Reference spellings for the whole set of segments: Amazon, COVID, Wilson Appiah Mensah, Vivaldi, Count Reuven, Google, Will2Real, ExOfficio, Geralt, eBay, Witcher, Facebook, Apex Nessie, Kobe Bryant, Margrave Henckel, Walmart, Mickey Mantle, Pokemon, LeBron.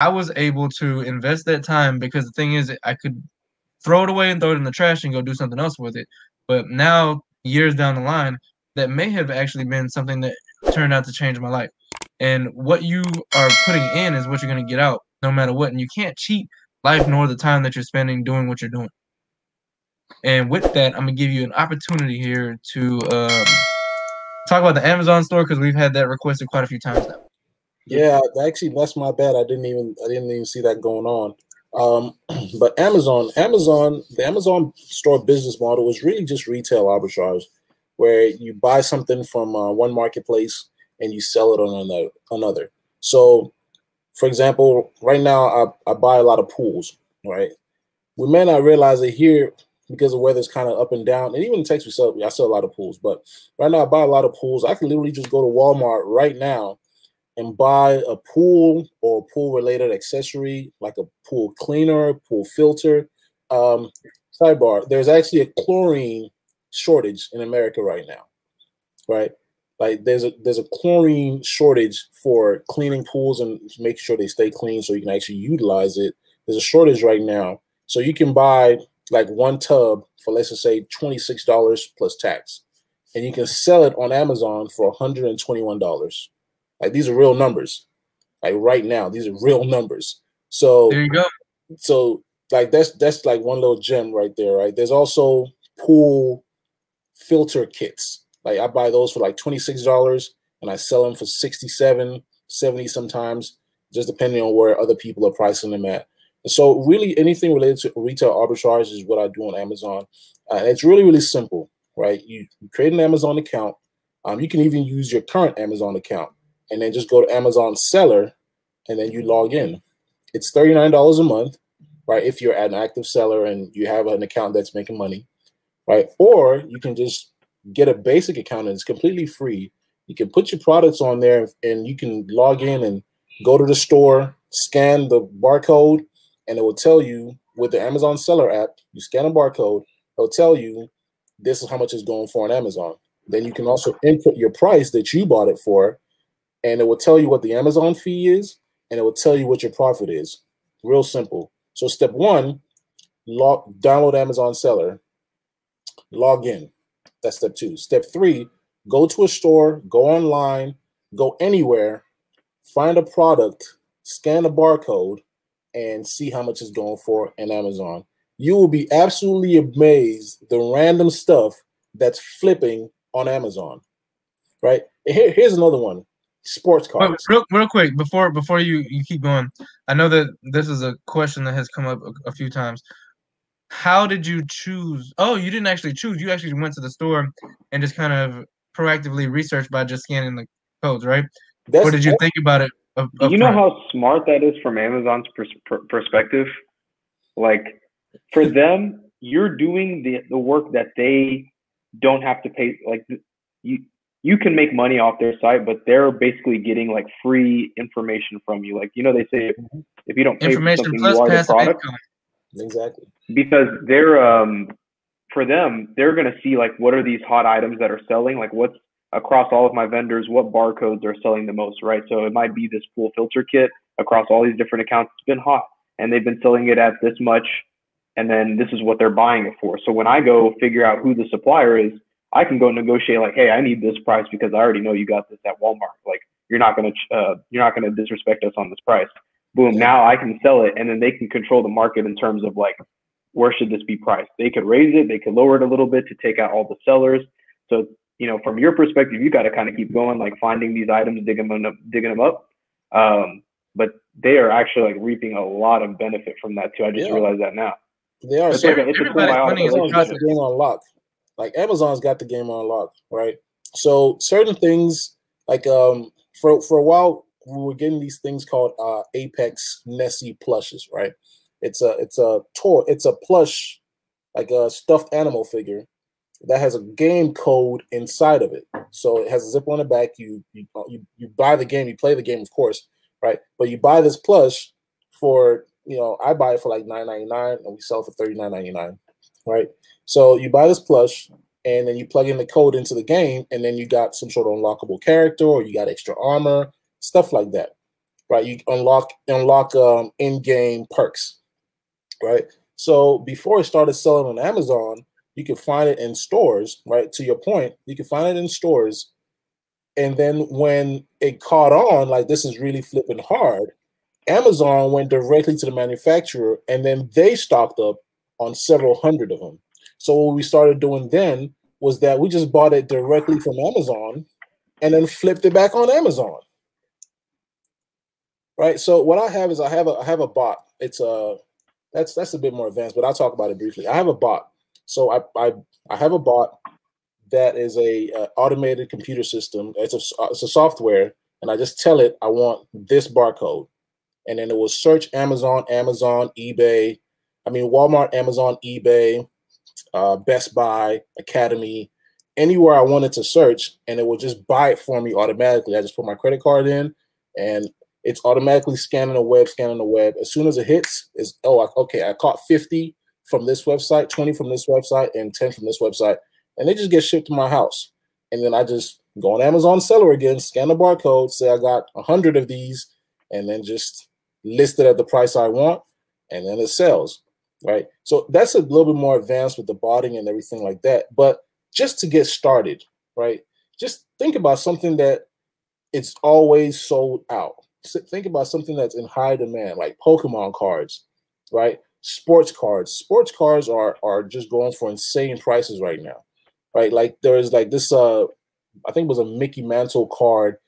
I was able to invest that time, because the thing is, I could throw it away and throw it in the trash and go do something else with it. But now, years down the line, that may have actually been something that turned out to change my life. And what you are putting in is what you're going to get out, no matter what. And you can't cheat life nor the time that you're spending doing what you're doing. And with that, I'm going to give you an opportunity here to talk about the Amazon store, because we've had that requested quite a few times now. Yeah, actually, that's my bad. I didn't even see that going on. But the Amazon store business model is really just retail arbitrage, where you buy something from one marketplace and you sell it on another. So, for example, right now I buy a lot of pools, right? We may not realize it here because the weather's kind of up and down. And even in Texas, I sell a lot of pools. But right now I buy a lot of pools. I can literally just go to Walmart right now and buy a pool or a pool-related accessory, like a pool cleaner, pool filter. Sidebar, there's actually a chlorine shortage in America right now, right? Like there's a chlorine shortage for cleaning pools and making sure they stay clean so you can actually utilize it. There's a shortage right now. So you can buy like one tub for, let's just say, $26 plus tax, and you can sell it on Amazon for $121. Like, these are real numbers. Like, right now, these are real numbers. So there you go. So like that's like one little gem right there, right? There's also pool filter kits. Like, I buy those for like $26 and I sell them for $67, $70 sometimes, just depending on where other people are pricing them at. And so really anything related to retail arbitrage is what I do on Amazon. It's really, really simple, right? You create an Amazon account. You can even use your current Amazon account and then just go to Amazon seller and then you log in. It's $39 a month, right? If you're an active seller and you have an account that's making money, right? Or you can just get a basic account and it's completely free. You can put your products on there and you can log in and go to the store, scan the barcode, and it will tell you with the Amazon seller app, you scan a barcode, it'll tell you this is how much it's going for on Amazon. Then you can also input your price that you bought it for, and it will tell you what the Amazon fee is, and it will tell you what your profit is. Real simple. So step one, download Amazon seller, log in. That's step two. Step three, go to a store, go online, go anywhere, find a product, scan a barcode, and see how much it's going for in Amazon. You will be absolutely amazed the random stuff that's flipping on Amazon, right? Here's another one, sports cars. Wait, real quick, before you keep going, I know that this is a question that has come up a few times. How did you choose? Oh, you didn't actually choose. You actually went to the store and just kind of proactively researched by just scanning the codes, right? What did you think about it? You know how smart that is from Amazon's perspective? Like, for them, you're doing the work that they don't have to pay. Like, you can make money off their site, but they're basically getting like free information from you. Like, you know, they say if you don't pay for something, you are the product. Exactly. Because they're for them, they're gonna see like what are these hot items that are selling, like what's across all of my vendors, what barcodes are selling the most, right? So it might be this pool filter kit across all these different accounts. It's been hot and they've been selling it at this much, and then this is what they're buying it for. So when I go figure out who the supplier is, I can go negotiate like, hey, I need this price because I already know you got this at Walmart. Like, you're not gonna disrespect us on this price. Boom, now I can sell it, and then they can control the market in terms of like, where should this be priced? They could raise it, they could lower it a little bit to take out all the sellers. So, you know, from your perspective, you got to kind of keep going, like finding these items, digging them up. But they are actually like reaping a lot of benefit from that too. I just realized that now. They are. So Amazon's got the game on lock. Like, Amazon's got the game on lock, right? So certain things, like for a while, we were getting these things called Apex Nessie plushes, right? It's a plush, like a stuffed animal figure that has a game code inside of it. So it has a zip on the back. You buy the game, you play the game, of course, right? But you buy this plush for, you know, I buy it for like $9.99 and we sell it for $39.99, right? So you buy this plush and then you plug in the code into the game, and then you got some sort of unlockable character, or you got extra armor, stuff like that. right? You unlock in-game perks, right? So before it started selling on Amazon, you could find it in stores, right? To your point, you could find it in stores. And then when it caught on, like this is really flipping hard, Amazon went directly to the manufacturer and then they stocked up on several hundred of them. So what we started doing then was that we just bought it directly from Amazon and then flipped it back on Amazon, right? So what I have is I have a bot. It's a, that's a bit more advanced, but I'll talk about it briefly. I have a bot. So I have a bot that is a automated computer system. It's a software, and I just tell it I want this barcode, and then it will search Amazon, eBay. I mean, Walmart, Amazon, eBay, Best Buy, Academy, anywhere I wanted to search, and it will just buy it for me automatically. I just put my credit card in, and it's automatically scanning the web. As soon as it hits, it's, oh, okay, I caught 50 from this website, 20 from this website, and 10 from this website, and they just get shipped to my house. And then I just go on Amazon seller again, scan the barcode, say I got 100 of these, and then just list it at the price I want, and then it sells. Right, so that's a little bit more advanced with the botting and everything like that. But just to get started, right? Just think about something that it's always sold out. Think about something that's in high demand, like Pokemon cards, right? Sports cards. Sports cards are just going for insane prices right now, right? Like there is like this, I think it was a Mickey Mantle card.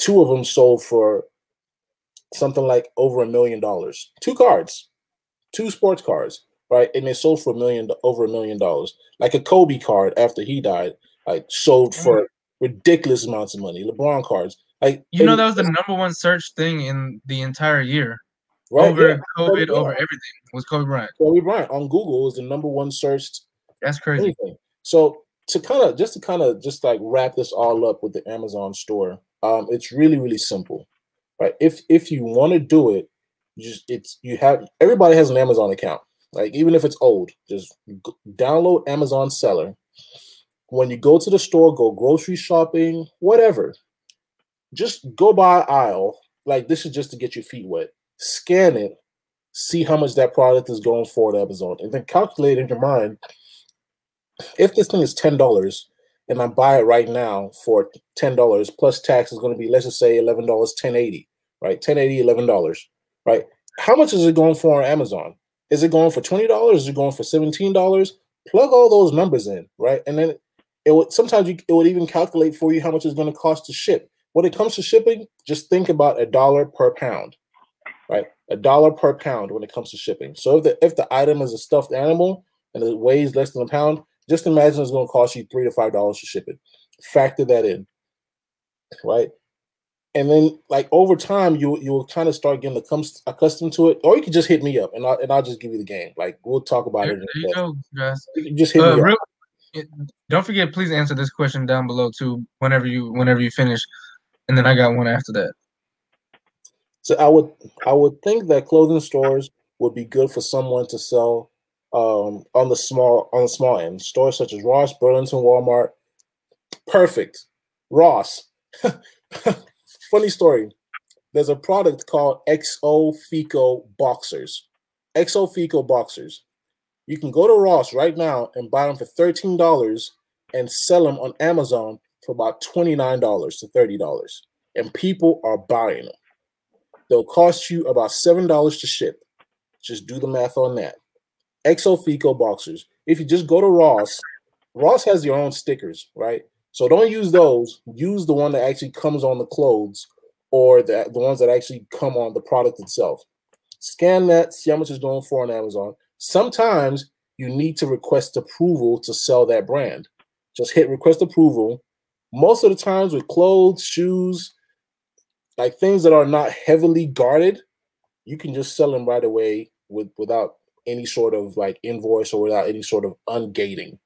Two of them sold for something like over $1 million. Two cards. Two sports cards, right? And they sold for over $1 million. Like a Kobe card after he died, like sold for ridiculous amounts of money. LeBron cards, like you know, that was the #1 search thing in the entire year, right? Over COVID, over everything was Kobe Bryant. Kobe Bryant on Google was the #1 searched. That's crazy. Anything. So to kind of like wrap this all up with the Amazon store, it's really simple, right? If you want to do it. Everybody has an Amazon account, like even if it's old, just download Amazon seller. When you go to the store, go grocery shopping, whatever, just go by aisle. Like this is just to get your feet wet. Scan it, see how much that product is going for at Amazon, and then calculate in your mind, if this thing is $10 and I buy it right now for $10 plus tax is going to be, let's just say $11, 1080, right? 1080, $11. Right? How much is it going for on Amazon? Is it going for $20? Is it going for $17? Plug all those numbers in, right? And then it would sometimes it would even calculate for you how much it's going to cost to ship. When it comes to shipping, just think about $1 per pound, right? $1 per pound when it comes to shipping. So if the item is a stuffed animal and it weighs less than a pound, just imagine it's going to cost you $3 to $5 to ship it. Factor that in, right? And then, like over time, you will kind of start getting accustomed to it. Or you can just hit me up, and I'll just give you the game. Like we'll talk about it. There you go, guys. You just hit me up. Don't forget, please answer this question down below too. Whenever you finish, and then I got one after that. So I would think that clothing stores would be good for someone to sell on the small end. Stores such as Ross, Burlington, Walmart, perfect. Ross. Funny story. There's a product called ExOfficio boxers. ExOfficio boxers. You can go to Ross right now and buy them for $13 and sell them on Amazon for about $29 to $30. And people are buying them. They'll cost you about $7 to ship. Just do the math on that. ExOfficio boxers. If you just go to Ross, Ross has your own stickers, right? So don't use those. Use the one that actually comes on the clothes or the ones that actually come on the product itself. Scan that, see how much it's going for on Amazon. Sometimes you need to request approval to sell that brand. Just hit request approval. Most of the times with clothes, shoes, like things that are not heavily guarded, you can just sell them right away without any sort of like invoice or without any sort of ungating.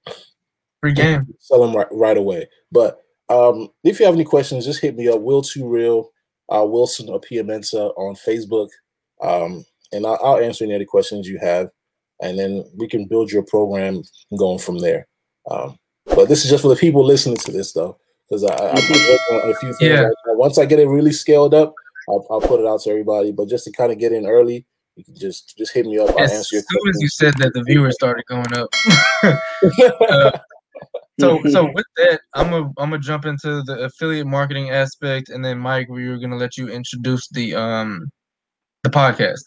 Free game. Sell them right away. But if you have any questions, just hit me up. Will2Real, Wilson Appiah Mensah on Facebook, and I'll answer any other questions you have, and then we can build your program going from there. But this is just for the people listening to this, though, because I keep working on a few things. Yeah. Once I get it really scaled up, I'll put it out to everybody. But just to kind of get in early, you can just hit me up. I'll answer your questions. As soon as you said that, the viewers started going up. So with that, I'm gonna jump into the affiliate marketing aspect, and then Mike, we were gonna let you introduce the podcast.